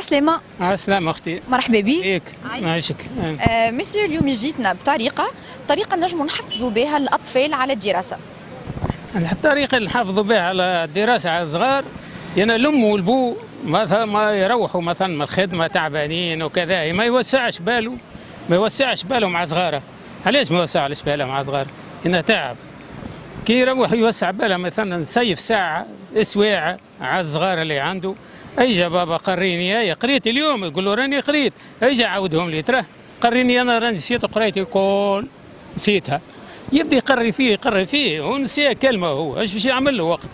عسلامة. عسلامة أختي. مرحبا بك. عايشك. مسيو اليوم جيتنا بطريقة نجمو نحفزوا بها الأطفال على الدراسة. الطريقة اللي نحافظوا بها على الدراسة على الصغار، يعني الأم والبو مثلا ما يروحوا مثلا من الخدمة تعبانين وكذا، ما يوسعش باله مع صغاره. علاش ما يوسعش باله مع صغاره؟ إنه تعب. كي يروح يوسع باله مثلا نسيف ساعة سواعة على الصغار اللي عنده، ايجا بابا قريني ايا قريت اليوم، يقول له راني قريت، ايجا عاودهم لي تراه قريني انا راني نسيت قرايتي الكل نسيتها، يبدا يقري فيه ونسي كلمه هو، ايش باش يعمل له وقت؟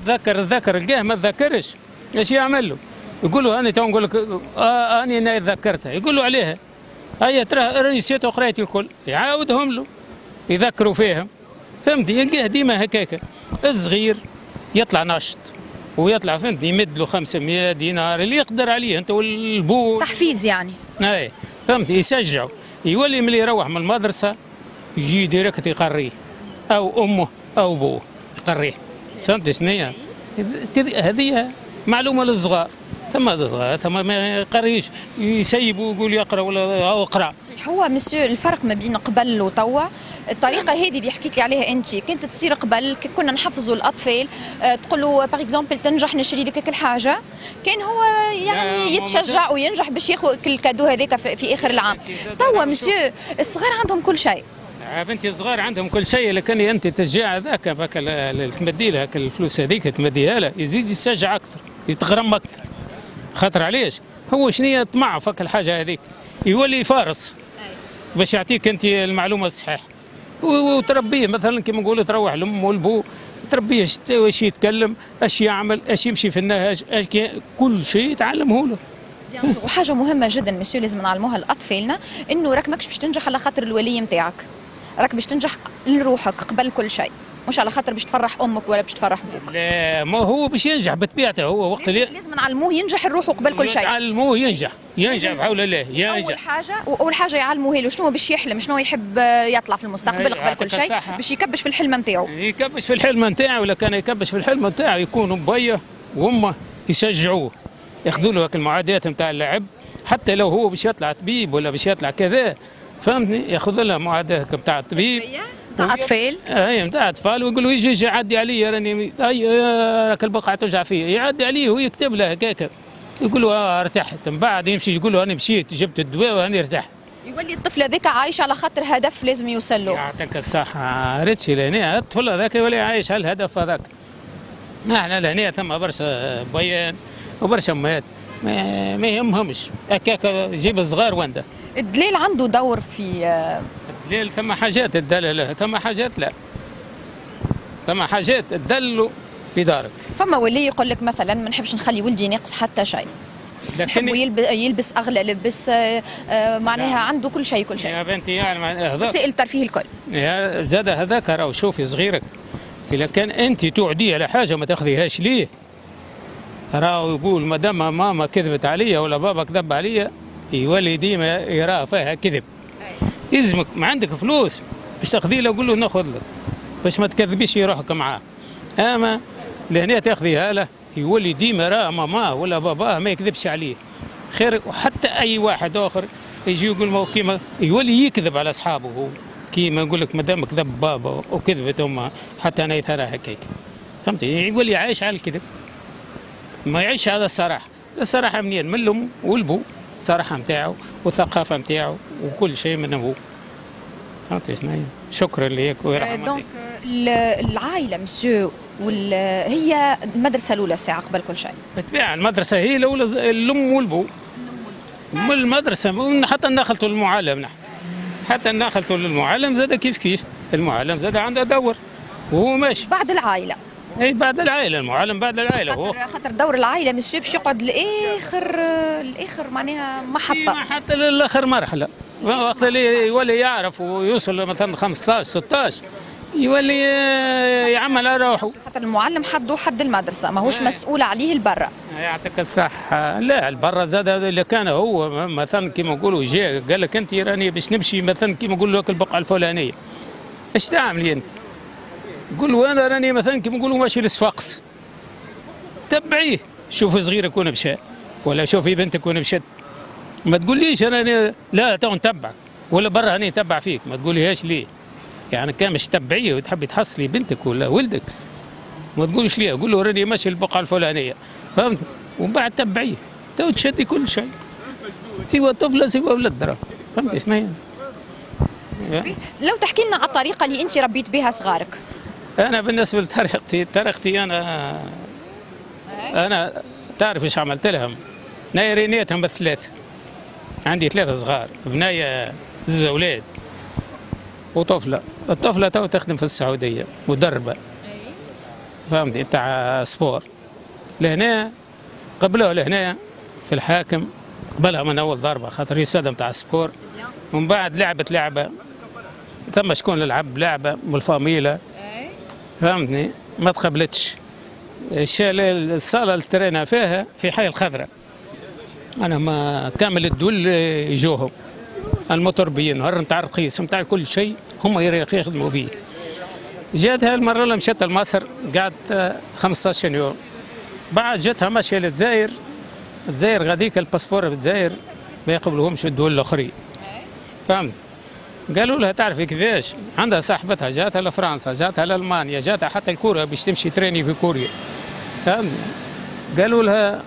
تذكر لقاه ما تذكرش، ايش يعمل له؟ يقول له انا تو نقول لك انا تذكرتها، يقول له عليها، ايا تراه راني نسيت قرايتي الكل، يعاودهم له يذكروا فيهم، فهمت؟ يلقاه ديما هكاك، الصغير يطلع ناشط ويطلع فهمتني يمد له 500 دينار اللي يقدر عليه انت والبو تحفيز يعني. اي فهمت يشجعه، يولي ملي يروح من المدرسه يجي ديريكت يقريه او امه او بوه يقريه، فهمت شنو هذه؟ معلومه للصغار، ثم ما يقريش يسيبوا ويقول يقرا ولا اقرا. هو مسيو الفرق ما بين قبل وتوا، الطريقه هذه اللي حكيت لي عليها انت كانت تصير قبل كي كنا نحفزوا الاطفال، تقول له باغ اكزومبل تنجح نشري لك كل حاجه، كان هو يعني يتشجع وينجح باش ياخذ الكادو هذاك في اخر العام. توا مسيو الصغار عندهم كل شيء. بنتي الصغار عندهم كل شيء، لكن انت تشجيع هذاك تمدي لها الفلوس هذيك تمديها له يزيد يتشجع اكثر، يتغرم اكثر. خاطر علاش؟ هو شنيا طمع فك الحاجه هذيك، يولي فارس باش يعطيك انت المعلومه الصحيحه وتربيه مثلا كما نقولوا تروح لام والبو تربيه واش يتكلم، اش يعمل، اش يمشي في النهج، كل شيء تعلمه له. وحاجه مهمه جدا مسيو لازم نعلموها لاطفالنا، انه راك ماكش باش تنجح على خاطر الولي نتاعك، راك باش تنجح لروحك قبل كل شيء، مش على خاطر باش تفرح امك ولا باش تفرح بوك. لا ما هو باش ينجح بطبيعته هو وقت اللي لازم نعلموه ينجح لروحه قبل كل شيء. نعلموه ينجح بحول الله ينجح. اول حاجه يعلموه له شنو باش يحلم، شنو يحب يطلع في المستقبل قبل كل شيء، باش يكبش في الحلم نتاعو. ولا كان يكبش في الحلم نتاعو يكونوا بيه وامه يشجعوه، ياخذوا له المعادات نتاع اللعب، حتى لو هو باش يطلع طبيب ولا باش يطلع كذا فهمتني، ياخذ له معادات نتاع الطبيب نتاع اطفال، نتاع اطفال، ويقول له يجي يعدي علي راني راك البقعه توجع فيا، يعدي عليه ويكتب له هكاك، يقول له ارتحت، من بعد يمشي يقول له انا مشيت جبت الدواء واني ارتحت. يولي الطفل هذاك عايش على خاطر هدف لازم يوصل له. يعطيك الصحه، ريتش لهنا الطفل هذاك يولي عايش على الهدف هذاك. احنا لهنا ثم برشا بيان وبرشا امهات ما يهمهمش هكاك، جيب الصغار وانده. الدليل عنده دور في الدليل، ثم حاجات تدلله، ثم حاجات لا، ثم حاجات تدلو في دارك. فما ولي يقول لك مثلا ما نحبش نخلي ولدي ناقص حتى شيء، يلبس اغلى لبس، معناها عنده كل شيء يا بنتي، يعني هذاك وسائل الترفيه الكل زاد هذاك. راهو شوفي صغيرك اذا كان انت توعديه على حاجه ما تاخذيهاش ليه، راهو يقول ما دام ماما كذبت عليا ولا بابا كذب عليا يولي ديما يراه فيها كذب. يلزمك ما عندك فلوس باش تاخذي له قول له ناخذ لك باش ما تكذبيش روحك معاه، اما لهنا تاخذيها له يولي ديما راه ماماه ولا باباه ما يكذبش عليه خير. وحتى اي واحد اخر يجي يقول كيما يولي يكذب على اصحابه هو، كيما نقول لك ما دام كذب بابا وكذبت امها حتى انا ترى هكاك، فهمت؟ يولي عايش على الكذب ما يعيش على الصراحه. الصراحه منين؟ من الام والبو، الصراحه نتاعو والثقافه نتاعو وكل شيء من هو، فهمتي شناهي؟ شكرا لك ويرحمك. دونك العائله مسيو هي المدرسه الاولى ساعه قبل كل شيء. بالطبيعه المدرسه هي الاولى، الام والبو من المدرسه حتى دخلتوا للمعلم، نحن حتى دخلتوا للمعلم زاد كيف المعلم زاد عنده دور وهو ماشي بعد العائله. اي بعد العائله، المعلم بعد العائله هو، خاطر دور العائله مسيو باش يقعد لاخر معناها محطه لاخر مرحله، وقت اللي يولي يعرف ويوصل مثلا 15 16 يولي يعمل على روحه، خاطر المعلم حده حد المدرسه ماهوش مسؤول عليه البرة. يعطيك الصحه. لا البرة زاد اللي كان هو مثلا كيما نقولوا جا قال لك انت راني باش نمشي مثلا كيما نقولوا لك البقعه الفلانيه، اش تعملي انت؟ قول له انا راني مثلا كيما نقولوا ماشي للصفاقس، تبعيه، شوف صغيرك وين مشى، ولا شوفي بنتك وانا بشد. ما تقوليش انا لا تو نتبعك ولا برا هاني نتبع فيك، ما تقوليهاش ليه؟ يعني كان مش تبعيه وتحبي تحصلي بنتك ولا ولدك ما تقولش ليه، قول له راني ماشي البقعه الفلانيه، فهمت؟ ومن بعد تبعيه، تو تشدي كل شيء. سوى طفله سوى ولد درا، فهمتي شنو؟ لو تحكي لنا على الطريقه اللي انت ربيت بها صغارك. انا بالنسبه لطريقتي، انا تعرف ايش عملت لهم؟ انا رينيتهم بالثلاثه. عندي ثلاثه صغار، بنايه زوز اولاد وطفله، الطفله تو تخدم في السعوديه مدربه. فهمتي تاع سبور. لهنا قبلوه لهنا في الحاكم، قبلها من اول ضربه خاطر يصدم تاع سبور. ومن بعد لعبت لعبه ثم شكون لعب لعبه من الفاميله، فهمتني؟ ما تقبلتش. الصاله اللي ترينا فيها في حي الخضراء، انا ما كامل الدول يجوهم المتربيين، نهار نتاع الرقيص نتاع كل شيء هم يخدموا فيه. جات هالمره اللي مشيت لمصر قعدت 15 يوم، بعد جاتها ماشيه للجزائر. الجزائر غاديك الباسبور بالجزائر ما يقبلوهمش الدول الاخرين، فهمت؟ قالوا لها تعرفي كيفاش؟ عندها صاحبتها جاتها لفرنسا، جاتها لالمانيا، جاتها حتى لكوريا باش تمشي تريني في كوريا، فهمت؟ قالوا لها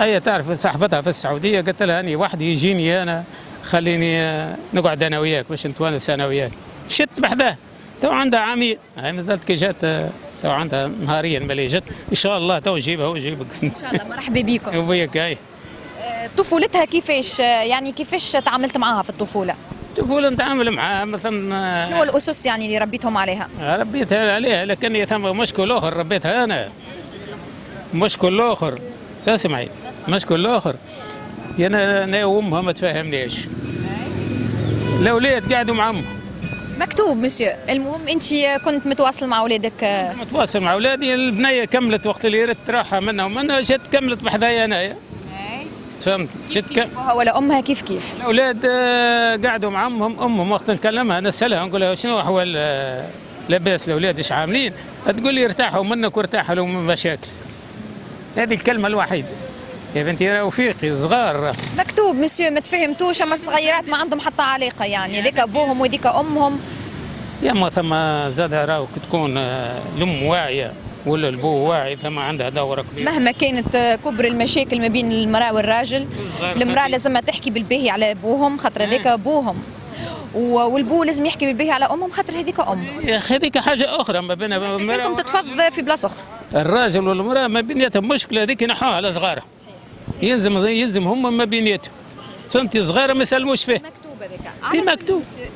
اي تعرف صاحبتها في السعوديه، قالت لها اني واحد يجيني انا خليني نقعد انا وياك باش نتوانس انا وياك. مشيت بحذاه، تو عندها عامين، هاي مازالت كي جات تو عندها نهاريا ملي جات، ان شاء الله تو نجيبها ونجيبك. ان شاء الله مرحبا بيكم. وياك هاي. طفولتها كيفاش؟ يعني كيفاش تعاملت معاها في الطفوله؟ الطفوله نتعامل معاها مثلا شنو الاسس يعني اللي ربيتهم عليها؟ ربيتها عليها، لكن ثم مشكل اخر ربيتها انا. مشكل اخر تسمعي، مشكل اخر انا وامها ما تفاهمناش. الاولاد قعدوا مع امها. مكتوب مسيو، المهم انت كنت متواصل مع اولادك؟ متواصل مع اولادي، البنيه كملت وقت اللي ردت راحه منها ومنها جات كملت بحذايا انايا. فهمت؟ جات ولا امها كيف كيف؟ الاولاد قعدوا مع امهم، امهم وقت نكلمها نسالها نقول لها شنو احوال لاباس الاولاد ايش عاملين؟ تقول لي ارتاحوا منك وارتاحوا من مشاكلك. هذه الكلمه الوحيده. يا بنتي راهو فيقي صغار. مكتوب مسيو ما تفهمتوش، اما الصغيرات ما عندهم حتى علاقه يعني هذيك ابوهم وهذيك امهم. يما ثم زاد راهو كي تكون الام واعيه ولا البو واعي ثم عندها دور كبير. مهما كانت كبر المشاكل ما بين المراه والراجل، المراه لازم تحكي بالباهي على ابوهم خاطر هذاك ابوهم، والبو لازم يحكي بالباهي على امهم خاطر هذيك امهم. يا اخي هذيك حاجه اخرى ما بين مشاكلكم تتفض في بلاصه اخرى. الراجل والمراه ما بيناتهم مشكله، هذيك نحوها على صغارهم. يلزم هم ما بيناتهم، فهمتي؟ صغار ما يسلموش فيه. مكتوب هذاك. في مكتوب.